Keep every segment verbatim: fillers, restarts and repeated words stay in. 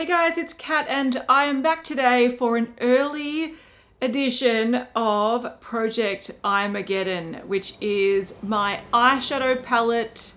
Hey guys, it's Kat and I am back today for an early edition of Project Armageddon, which is my eyeshadow palette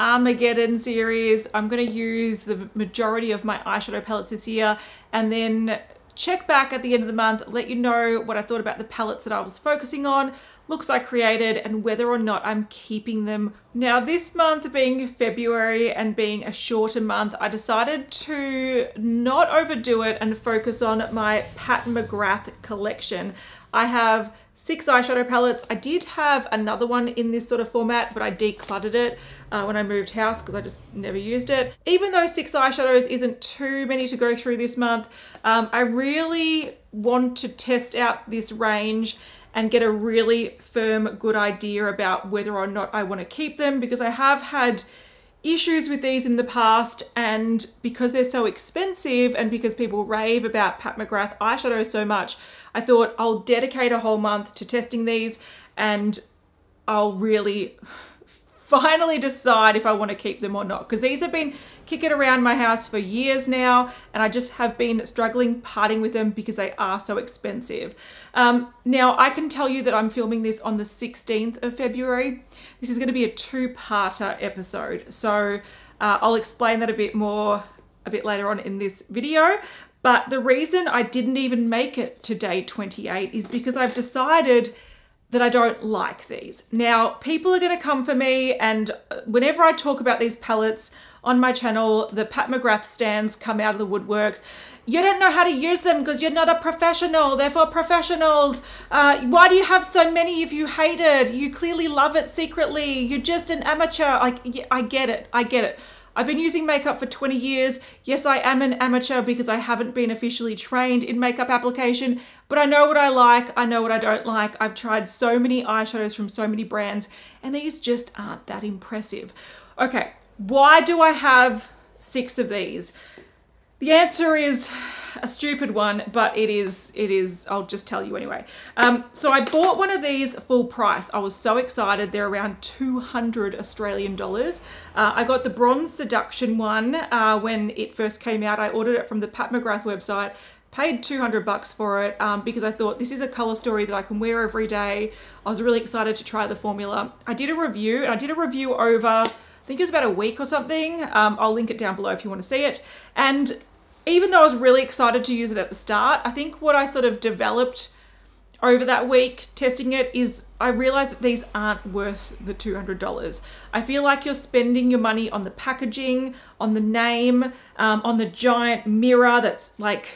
Armageddon series. I'm going to use the majority of my eyeshadow palettes this year and then check back at the end of the month, let you know what I thought about the palettes that I was focusing on, looks I created, and whether or not I'm keeping them. Now this month being February and being a shorter month, I decided to not overdo it and focus on my Pat McGrath collection. I have six eyeshadow palettes. I did have another one in this sort of format, but I decluttered it uh, when I moved house because I just never used it. Even though six eyeshadows isn't too many to go through this month, um, I really want to test out this range and get a really firm, good idea about whether or not I want to keep them, because I have had issues with these in the past, and because they're so expensive and because people rave about Pat McGrath eyeshadows so much, I thought I'll dedicate a whole month to testing these and I'll really finally decide if I want to keep them or not, because these have been kicking around my house for years now and I just have been struggling parting with them because they are so expensive. Um, now I can tell you that I'm filming this on the sixteenth of February. This is going to be a two-parter episode, so uh, I'll explain that a bit more a bit later on in this video. But the reason I didn't even make it to day twenty-eight is because I've decided that I don't like these. Now, people are gonna come for me, and whenever I talk about these palettes on my channel, the Pat McGrath stands come out of the woodworks. You don't know how to use them because you're not a professional, they're for professionals. Uh, why do you have so many if you hate it? You clearly love it secretly, you're just an amateur. Like, I get it, I get it. I've been using makeup for twenty years. Yes, I am an amateur because I haven't been officially trained in makeup application, but I know what I like, I know what I don't like. I've tried so many eyeshadows from so many brands and these just aren't that impressive. Okay, why do I have six of these? The answer is a stupid one, but it is, it is, I'll just tell you anyway. Um, so I bought one of these full price. I was so excited. They're around two hundred Australian dollars. Uh, I got the Bronze Seduction one uh, when it first came out. I ordered it from the Pat McGrath website, paid two hundred bucks for it um, because I thought this is a color story that I can wear every day. I was really excited to try the formula. I did a review, and I did a review over, I think it was about a week or something. Um, I'll link it down below if you want to see it. And even though I was really excited to use it at the start, I think what I sort of developed over that week testing it is I realized that these aren't worth the two hundred dollars. I feel like you're spending your money on the packaging, on the name, um, on the giant mirror that's like,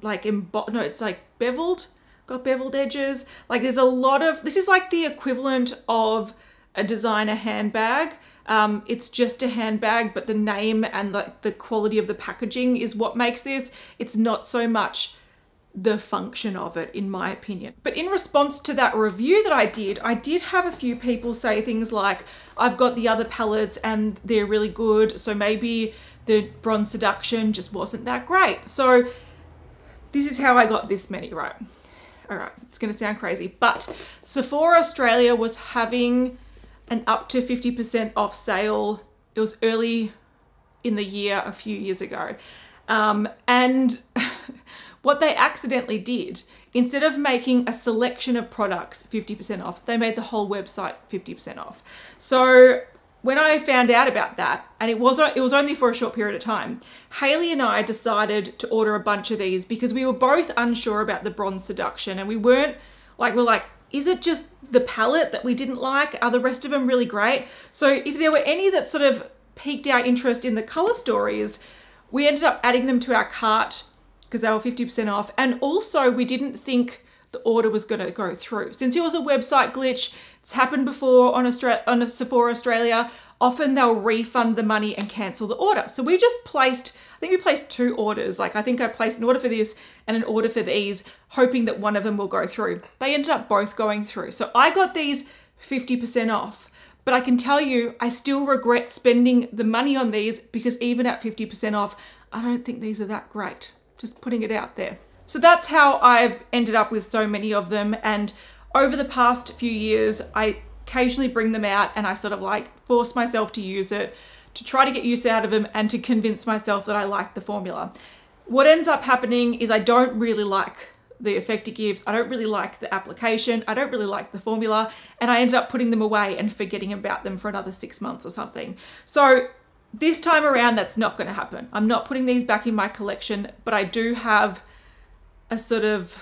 like, no, it's like beveled, got beveled edges. Like there's a lot of, this is like the equivalent of a designer handbag. Um, it's just a handbag, but the name and the, the quality of the packaging is what makes this. It's not so much the function of it, in my opinion. But in response to that review that I did, I did have a few people say things like, I've got the other palettes and they're really good, so maybe the Bronze Seduction just wasn't that great. So this is how I got this many, right? All right, it's gonna sound crazy, but Sephora Australia was having and up to fifty percent off sale. It was early in the year, a few years ago. Um, and what they accidentally did, instead of making a selection of products fifty percent off, they made the whole website fifty percent off. So when I found out about that, and it was, it was only for a short period of time, Hayley and I decided to order a bunch of these because we were both unsure about the Bronze Seduction, and we weren't like, we we're like, is it just the palette that we didn't like? Are the rest of them really great? So if there were any that sort of piqued our interest in the color stories, we ended up adding them to our cart because they were fifty percent off. And also we didn't think the order was gonna go through. Since it was a website glitch, it's happened before on, Australia, on Sephora Australia, often they'll refund the money and cancel the order. So we just placed, I think we placed two orders. Like I think I placed an order for this and an order for these, hoping that one of them will go through. They ended up both going through. So I got these fifty percent off, but I can tell you, I still regret spending the money on these because even at fifty percent off, I don't think these are that great. Just putting it out there. So that's how I've ended up with so many of them. And over the past few years, I occasionally bring them out and I sort of like force myself to use it, to try to get use out of them and to convince myself that I like the formula. What ends up happening is I don't really like the effect it gives, I don't really like the application, I don't really like the formula, and I ended up putting them away and forgetting about them for another six months or something. So this time around, that's not going to happen. I'm not putting these back in my collection, but I do have a sort of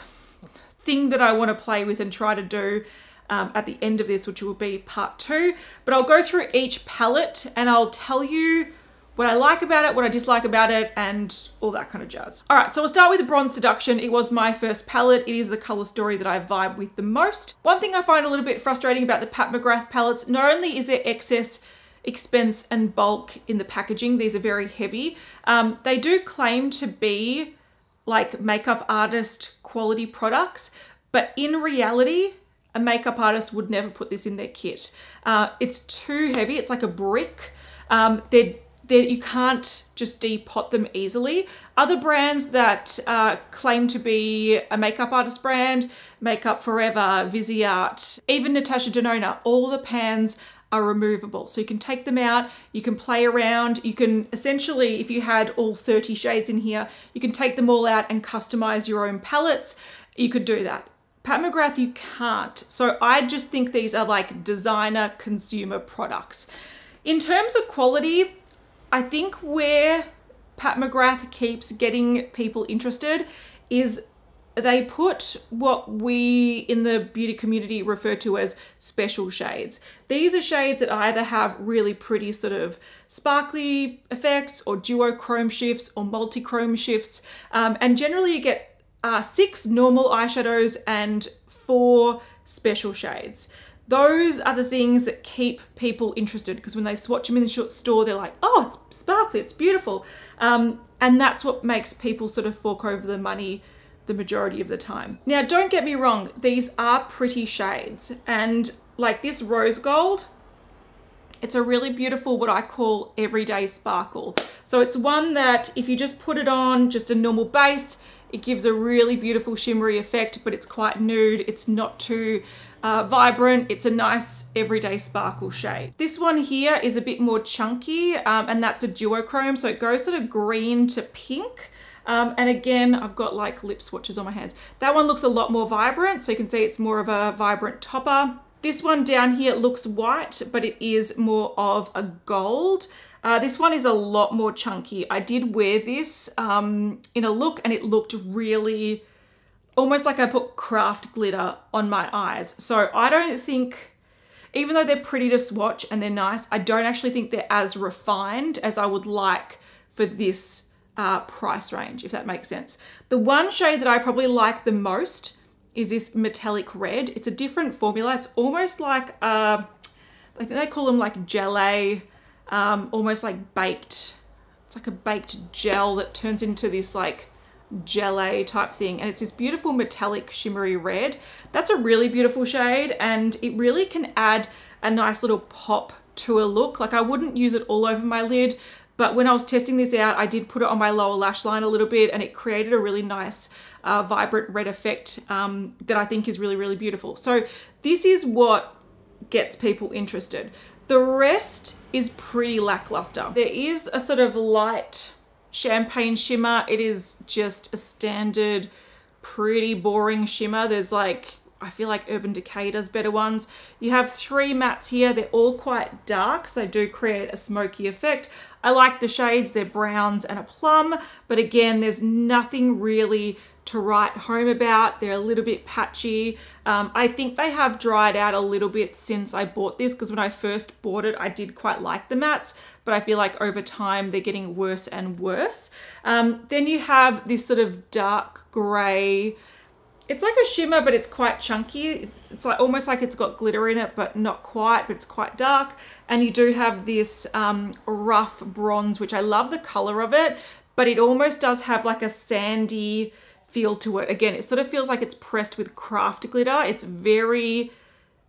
thing that I want to play with and try to do um, at the end of this, which will be part two. But I'll go through each palette and I'll tell you what I like about it, what I dislike about it, and all that kind of jazz. All right, so we'll start with the Bronze Seduction. It was my first palette. It is the color story that I vibe with the most. One thing I find a little bit frustrating about the Pat McGrath palettes, not only is there excess expense and bulk in the packaging, these are very heavy. Um, they do claim to be like makeup artist quality products, but in reality, a makeup artist would never put this in their kit. Uh, it's too heavy, it's like a brick. Um, they're That you can't just depot them easily. Other brands that uh, claim to be a makeup artist brand, Makeup Forever, Viseart, even Natasha Denona, all the pans are removable. So you can take them out, you can play around, you can essentially, if you had all thirty shades in here, you can take them all out and customize your own palettes. You could do that. Pat McGrath, you can't. So I just think these are like designer consumer products. In terms of quality, I think where Pat McGrath keeps getting people interested is they put what we in the beauty community refer to as special shades. These are shades that either have really pretty sort of sparkly effects or duochrome shifts or multi-chrome shifts. Um, and generally you get uh, six normal eyeshadows and four special shades. Those are the things that keep people interested, because when they swatch them in the store, they're like, oh, it's sparkly, it's beautiful. Um, and that's what makes people sort of fork over the money the majority of the time. Now, don't get me wrong, these are pretty shades. And like this rose gold, it's a really beautiful, what I call everyday sparkle. So it's one that if you just put it on just a normal base, it gives a really beautiful shimmery effect, but it's quite nude. It's not too uh, vibrant. It's a nice everyday sparkle shade. This one here is a bit more chunky, um, and that's a duochrome. So it goes sort of green to pink. Um, and again, I've got like lip swatches on my hands. That one looks a lot more vibrant. So you can see it's more of a vibrant topper. This one down here looks white, but it is more of a gold. Uh, this one is a lot more chunky. I did wear this um, in a look and it looked really almost like I put craft glitter on my eyes. So I don't think, even though they're pretty to swatch and they're nice, I don't actually think they're as refined as I would like for this uh, price range, if that makes sense. The one shade that I probably like the most is this metallic red. It's a different formula. It's almost like, uh, I think they call them like gelée, Um, almost like baked, it's like a baked gel that turns into this like gelée type thing. And it's this beautiful metallic shimmery red. That's a really beautiful shade and it really can add a nice little pop to a look. Like I wouldn't use it all over my lid, but when I was testing this out, I did put it on my lower lash line a little bit and it created a really nice uh, vibrant red effect um, that I think is really, really beautiful. So this is what gets people interested. The rest is pretty lackluster. There is a sort of light champagne shimmer. It is just a standard, pretty boring shimmer. There's like, I feel like Urban Decay does better ones. You have three mattes here. They're all quite dark, so they do create a smoky effect. I like the shades. They're browns and a plum, but again, there's nothing really to write home about. They're a little bit patchy. Um, I think they have dried out a little bit since I bought this, because when I first bought it, I did quite like the mattes, but I feel like over time they're getting worse and worse. Um, then you have this sort of dark gray. It's like a shimmer, but it's quite chunky. It's like almost like it's got glitter in it, but not quite, but it's quite dark. And you do have this um, rough bronze, which I love the color of it, but it almost does have like a sandy feel to it. Again, it sort of feels like it's pressed with craft glitter. It's very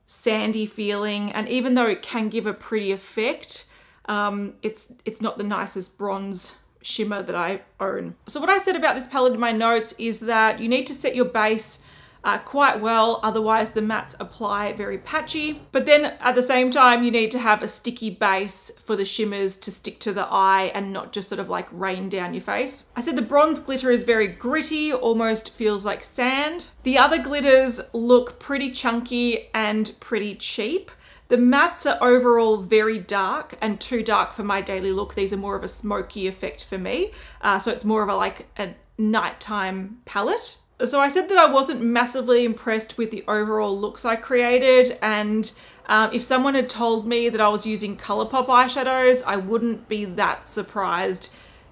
sandy feeling, and even though it can give a pretty effect, um, it's it's not the nicest bronze shimmer that I own. So what I said about this palette in my notes is that you need to set your base uh, quite well, otherwise the mattes apply very patchy. But then at the same time, you need to have a sticky base for the shimmers to stick to the eye and not just sort of like rain down your face. I said the bronze glitter is very gritty, almost feels like sand. The other glitters look pretty chunky and pretty cheap. The mattes are overall very dark and too dark for my daily look. These are more of a smoky effect for me. Uh, so it's more of a like a nighttime palette. So I said that I wasn't massively impressed with the overall looks I created, and um, if someone had told me that I was using Colourpop eyeshadows, I wouldn't be that surprised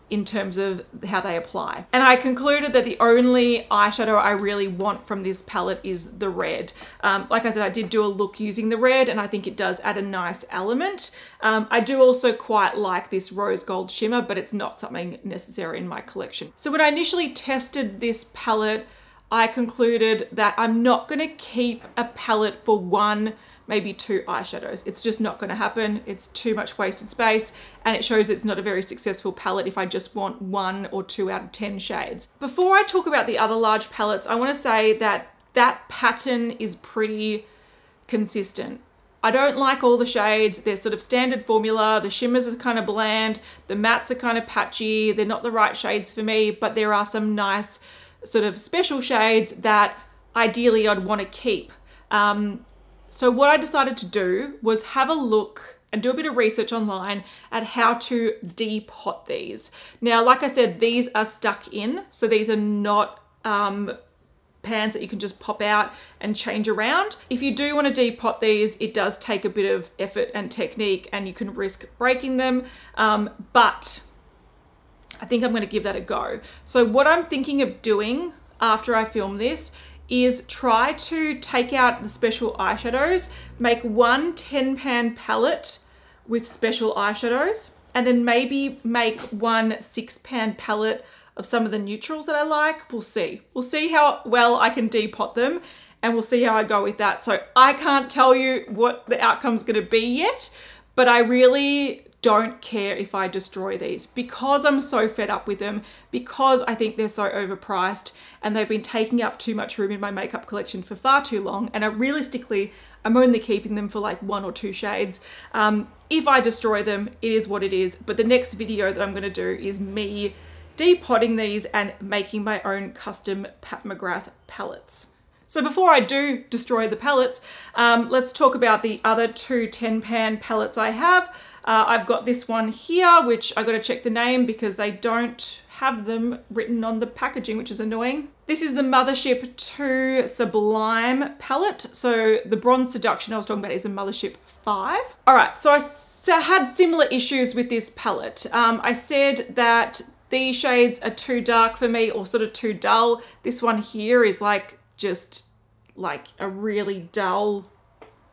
in terms of how they apply. And I concluded that the only eyeshadow I really want from this palette is the red. Um, like I said, I did do a look using the red, and I think it does add a nice element. Um, I do also quite like this rose gold shimmer, but it's not something necessary in my collection. So when I initially tested this palette, I concluded that I'm not gonna keep a palette for one, maybe two eyeshadows. It's just not gonna happen. It's too much wasted space, and it shows it's not a very successful palette if I just want one or two out of ten shades. Before I talk about the other large palettes, I wanna say that that pattern is pretty consistent. I don't like all the shades. They're sort of standard formula. The shimmers are kind of bland. The mattes are kind of patchy. They're not the right shades for me, but there are some nice sort of special shades that ideally I'd want to keep. Um, so what I decided to do was have a look and do a bit of research online at how to depot these. Now, like I said, these are stuck in, so these are not um, pans that you can just pop out and change around. If you do want to depot these, it does take a bit of effort and technique, and you can risk breaking them, um, but I think I'm going to give that a go. So what I'm thinking of doing after I film this is try to take out the special eyeshadows, make one ten pan palette with special eyeshadows, and then maybe make one six pan palette of some of the neutrals that I like. We'll see. We'll see how well I can depot them, and we'll see how I go with that. So I can't tell you what the outcome's going to be yet, but I really don't care if I destroy these because I'm so fed up with them, because I think they're so overpriced and they've been taking up too much room in my makeup collection for far too long, and I realistically I'm only keeping them for like one or two shades. Um, if I destroy them, it is what it is, but the next video that I'm going to do is me depotting these and making my own custom Pat McGrath palettes. So before I do destroy the palettes, um, let's talk about the other two ten pan palettes I have. Uh, I've got this one here, which I got to check the name because they don't have them written on the packaging, which is annoying. This is the Mothership two Sublime palette. So the Bronze Seduction I was talking about is the Mothership five. All right, so I had similar issues with this palette. Um, I said that these shades are too dark for me, or sort of too dull. This one here is like, just like a really dull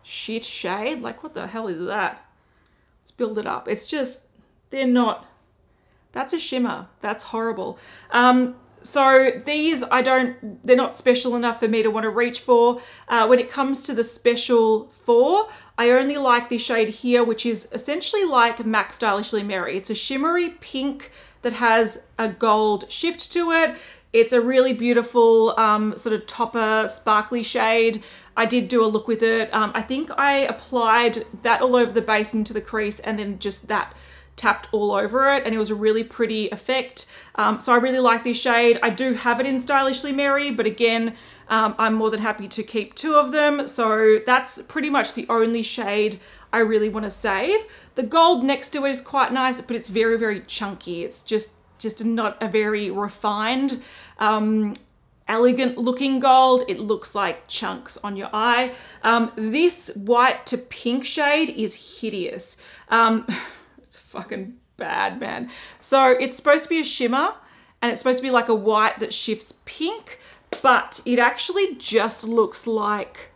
shit shade. Like, what the hell is that? Let's build it up. It's just, they're not, that's a shimmer. That's horrible. Um, so these, I don't, they're not special enough for me to want to reach for. Uh, when it comes to the special four, I only like this shade here, which is essentially like MAC Stylishly Merry. It's a shimmery pink that has a gold shift to it. It's a really beautiful um, sort of topper sparkly shade. I did do a look with it. Um, I think I applied that all over the base into the crease, and then just that tapped all over it, and it was a really pretty effect. Um, so I really like this shade. I do have it in Stylishly Merry, but again, um, I'm more than happy to keep two of them. So that's pretty much the only shade I really want to save. The gold next to it is quite nice, but it's very, very chunky. It's just just not a very refined, um, elegant looking gold. It looks like chunks on your eye. Um, this white to pink shade is hideous. Um, it's fucking bad, man. So it's supposed to be a shimmer, and it's supposed to be like a white that shifts pink, but it actually just looks like,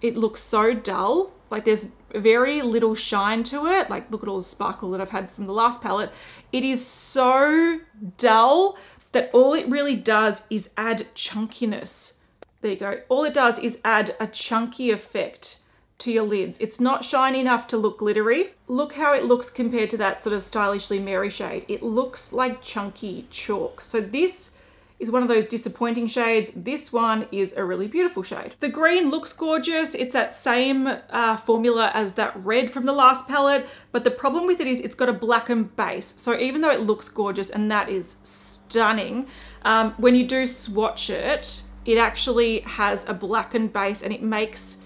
it looks so dull. Like, there's very little shine to it. Like, look at all the sparkle that I've had from the last palette. It is so dull that all it really does is add chunkiness. There you go. All it does is add a chunky effect to your lids. It's not shiny enough to look glittery. Look how it looks compared to that sort of Stylishly Merry shade. It looks like chunky chalk. So this is one of those disappointing shades. This one is a really beautiful shade. The green looks gorgeous. It's that same uh, formula as that red from the last palette, but the problem with it is it's got a blackened base. So even though it looks gorgeous, and that is stunning, um, when you do swatch it, it actually has a blackened base and it makes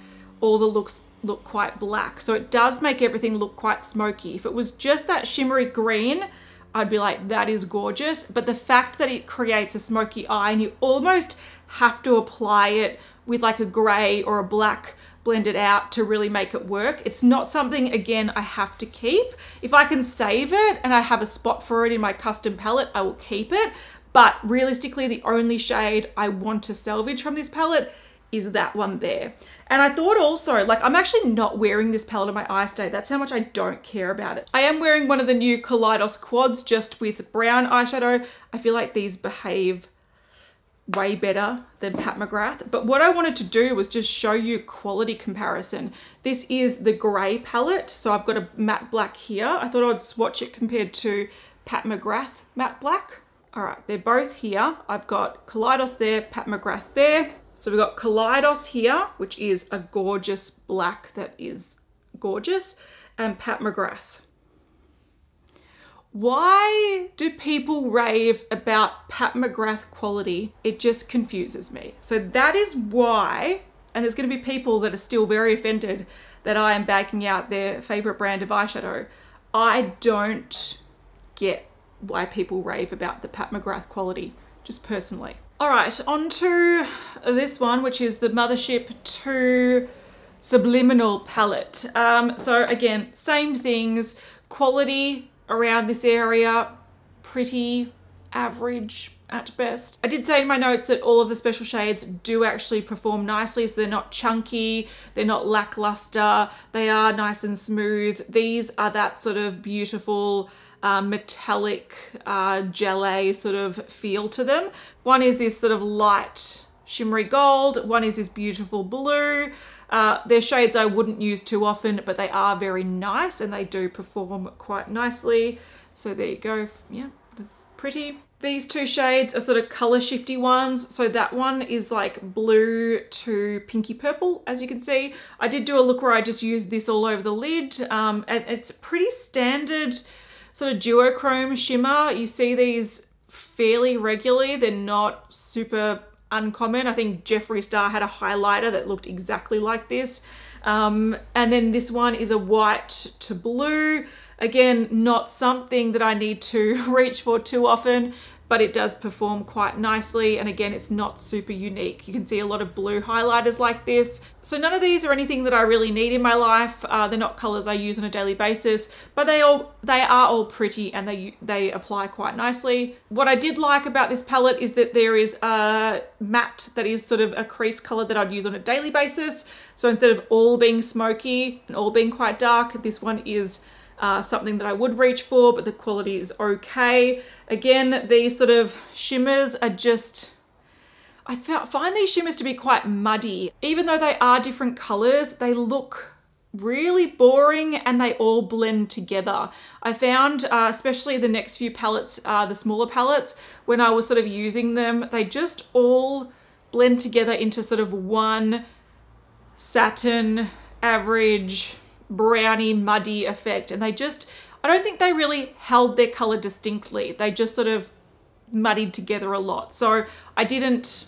all the looks look quite black. So it does make everything look quite smoky. If it was just that shimmery green, I'd be like, that is gorgeous. But the fact that it creates a smoky eye and you almost have to apply it with like a gray or a black blended out to really make it work. It's not something, again, I have to keep. If I can save it and I have a spot for it in my custom palette, I will keep it. But realistically, the only shade I want to salvage from this palette is that one there. And I thought also, like, I'm actually not wearing this palette on my eye today. That's how much I don't care about it. I am wearing one of the new Kaleidos quads just with brown eyeshadow. I feel like these behave way better than Pat McGrath. But what I wanted to do was just show you quality comparison. This is the gray palette. So I've got a matte black here. I thought I'd swatch it compared to Pat McGrath matte black. All right, they're both here. I've got Kaleidos there, Pat McGrath there. So we've got Kaleidos here, which is a gorgeous black that is gorgeous, and Pat McGrath. Why do people rave about Pat McGrath quality? It just confuses me. So that is why, and there's going to be people that are still very offended that I am backing out their favorite brand of eyeshadow. I don't get why people rave about the Pat McGrath quality, just personally. All right, on to this one, which is the Mothership two Subliminal palette. Um, so again, same things, quality around this area, pretty average at best. I did say in my notes that all of the special shades do actually perform nicely, so they're not chunky, they're not lackluster, they are nice and smooth. These are that sort of beautiful, Uh, metallic uh, gelée sort of feel to them. One is this sort of light shimmery gold, one is this beautiful blue. Uh, they're shades I wouldn't use too often, but they are very nice and they do perform quite nicely. So there you go, yeah, that's pretty. These two shades are sort of color shifty ones. So that one is like blue to pinky purple, as you can see. I did do a look where I just used this all over the lid, um, and it's pretty standard sort of duochrome shimmer. You see these fairly regularly. They're not super uncommon. I think Jeffree Star had a highlighter that looked exactly like this. Um, and then this one is a white to blue. Again, not something that I need to reach for too often, but it does perform quite nicely. And again, it's not super unique. You can see a lot of blue highlighters like this. So none of these are anything that I really need in my life. Uh, they're not colors I use on a daily basis, but they all they are all pretty and they, they apply quite nicely. What I did like about this palette is that there is a matte that is sort of a crease color that I'd use on a daily basis. So instead of all being smoky and all being quite dark, this one is Uh, something that I would reach for, but the quality is okay. Again, these sort of shimmers are just, I find these shimmers to be quite muddy. Even though they are different colors, they look really boring and they all blend together. I found, uh, especially the next few palettes, uh, the smaller palettes, when I was sort of using them, they just all blend together into sort of one satin average browny muddy effect, and they just, I don't think they really held their color distinctly. They just sort of muddied together a lot. So I didn't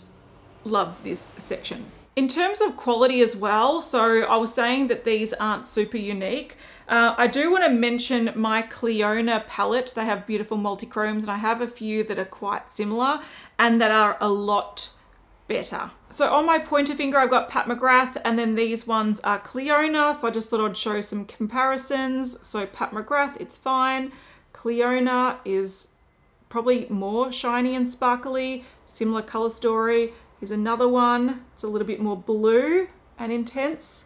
love this section. In terms of quality as well, so I was saying that these aren't super unique. Uh, I do want to mention my Cléonah palette. They have beautiful multi-chromes, and I have a few that are quite similar and that are a lot better. So on my pointer finger, I've got Pat McGrath, and then these ones are Cléonah. So I just thought I'd show some comparisons. So Pat McGrath, it's fine. Cléonah is probably more shiny and sparkly, similar color story. Here's another one. It's a little bit more blue and intense,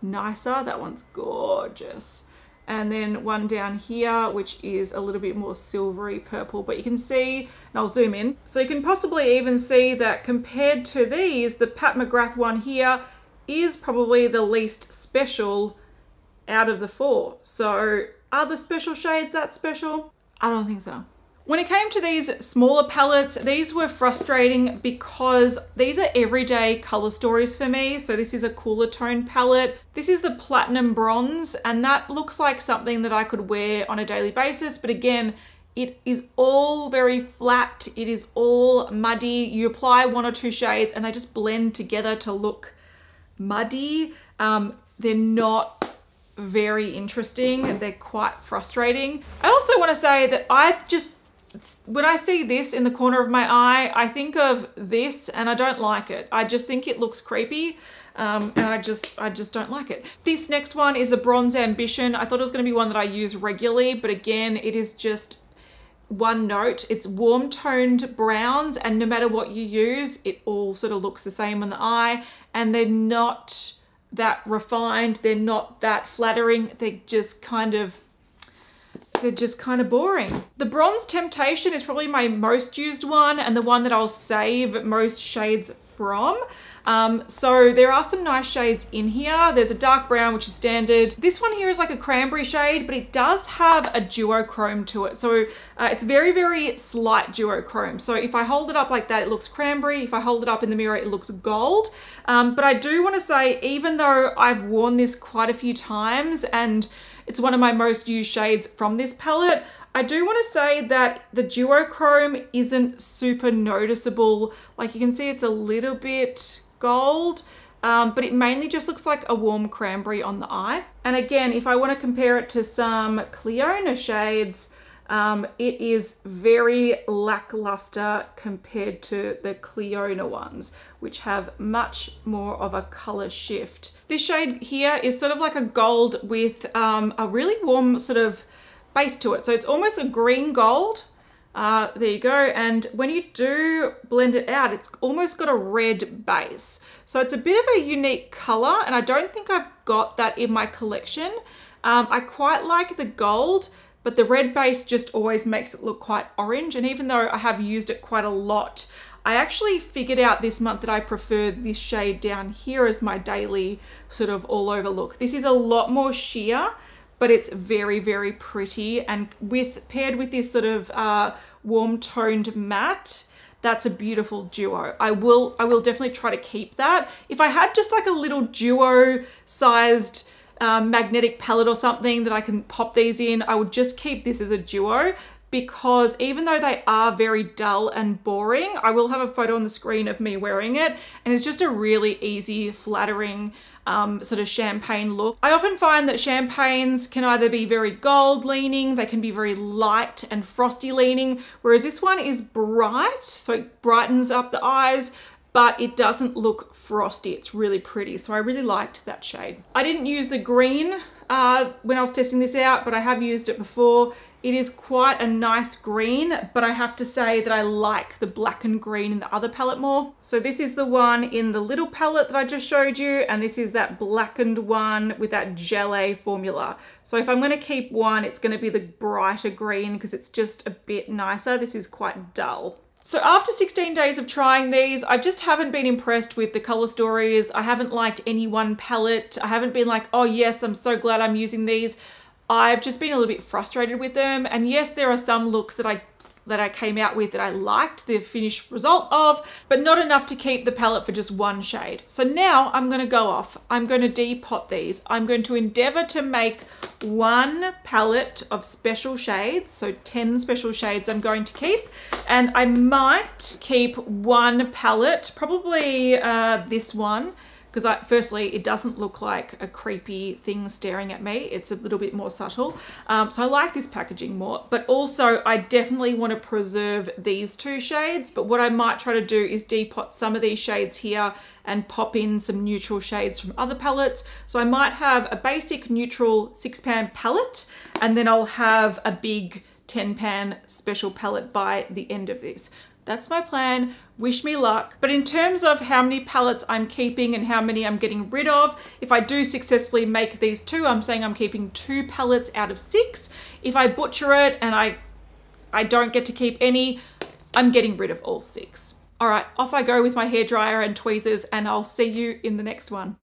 nicer. That one's gorgeous. And then one down here, which is a little bit more silvery purple, but you can see, and I'll zoom in. So you can possibly even see that compared to these, the Pat McGrath one here is probably the least special out of the four. So are the special shades that special? I don't think so. When it came to these smaller palettes, these were frustrating because these are everyday color stories for me. So this is a cooler tone palette. This is the Platinum Bronze, and that looks like something that I could wear on a daily basis. But again, it is all very flat. It is all muddy. You apply one or two shades and they just blend together to look muddy. Um, they're not very interesting and they're quite frustrating. I also want to say that I just, when I see this in the corner of my eye, I think of this and I don't like it. I just think it looks creepy. Um, and I just, I just don't like it. This next one is the Bronze Ambition. I thought it was going to be one that I use regularly, but again, it is just one note. It's warm toned browns, and no matter what you use, it all sort of looks the same in the eye, and they're not that refined. They're not that flattering. They're just kind of They're just kind of boring. The Bronze Temptation is probably my most used one and the one that I'll save most shades from. Um, so there are some nice shades in here. There's a dark brown, which is standard. This one here is like a cranberry shade, but it does have a duochrome to it. So uh, it's very, very slight duochrome. So if I hold it up like that, it looks cranberry. If I hold it up in the mirror, it looks gold. Um, but I do want to say, even though I've worn this quite a few times and it's one of my most used shades from this palette, I do want to say that the duochrome isn't super noticeable. Like, you can see it's a little bit gold, um, but it mainly just looks like a warm cranberry on the eye. And again, if I want to compare it to some Cléonah shades, um, it is very lackluster compared to the Cléonah ones, which have much more of a color shift. This shade here is sort of like a gold with um, a really warm sort of base to it. So it's almost a green gold. Uh, there you go. And when you do blend it out, it's almost got a red base. So it's a bit of a unique color, and I don't think I've got that in my collection. Um, I quite like the gold, but the red base just always makes it look quite orange. And even though I have used it quite a lot, I actually figured out this month that I prefer this shade down here as my daily sort of all over look. This is a lot more sheer, but it's very, very pretty. And with paired with this sort of uh, warm toned matte, that's a beautiful duo. I will, I will definitely try to keep that. If I had just like a little duo sized um, magnetic palette or something that I can pop these in, I would just keep this as a duo, because even though they are very dull and boring, I will have a photo on the screen of me wearing it, and it's just a really easy, flattering um, sort of champagne look. I often find that champagnes can either be very gold leaning, they can be very light and frosty leaning, whereas this one is bright, so it brightens up the eyes, but it doesn't look frosty. It's really pretty, so I really liked that shade. I didn't use the green Uh, when I was testing this out, but I have used it before. It is quite a nice green, but I have to say that I like the black and green in the other palette more. So this is the one in the little palette that I just showed you, and this is that blackened one with that gelée formula. So if I'm going to keep one, it's going to be the brighter green because it's just a bit nicer. This is quite dull. So after sixteen days of trying these, I just haven't been impressed with the color stories. I haven't liked any one palette. I haven't been like, oh yes, I'm so glad I'm using these. I've just been a little bit frustrated with them. And yes, there are some looks that I that I came out with that I liked the finished result of, but not enough to keep the palette for just one shade. So now I'm going to go off. I'm going to depot these. I'm going to endeavor to make one palette of special shades. So ten special shades I'm going to keep, and I might keep one palette, probably uh, this one, because I, firstly, it doesn't look like a creepy thing staring at me. It's a little bit more subtle. Um, so I like this packaging more, but also I definitely want to preserve these two shades. But what I might try to do is depot some of these shades here and pop in some neutral shades from other palettes. So I might have a basic neutral six pan palette, and then I'll have a big ten pan special palette by the end of this. That's my plan. Wish me luck. But in terms of how many palettes I'm keeping and how many I'm getting rid of, if I do successfully make these two, I'm saying I'm keeping two palettes out of six. If I butcher it and I, I don't get to keep any, I'm getting rid of all six. All right, off I go with my hairdryer and tweezers, and I'll see you in the next one.